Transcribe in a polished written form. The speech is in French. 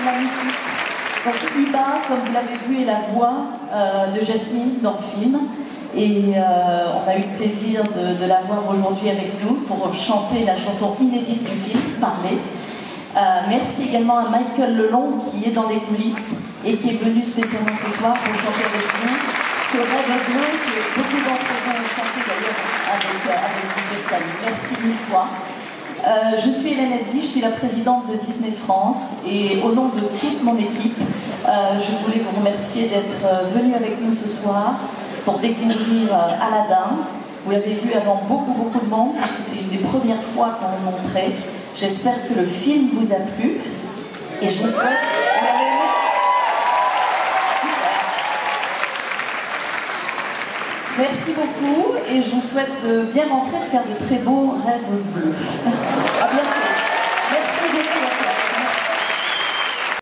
c'est magnifique. Donc Iba, comme vous l'avez vu, est la voix de Jasmine dans le film. Et on a eu le plaisir de la voir aujourd'hui avec nous pour chanter la chanson inédite du film, Parler. Merci également à Michael Lelong qui est dans les coulisses et qui est venu spécialement ce soir pour chanter avec nous ce rêve bleu que beaucoup d'entre vous ont chanté d'ailleurs avec vous sur scène. Merci mille fois. Je suis Hélène Etzi, je suis la présidente de Disney France et au nom de toute mon équipe, je voulais vous remercier d'être venus avec nous ce soir pour découvrir Aladdin. Vous l'avez vu avant beaucoup de monde parce que c'est une des premières fois qu'on le montrait. J'espère que le film vous a plu et je vous souhaite merci beaucoup et je vous souhaite de bien rentrer, de faire de très beaux rêves bleus.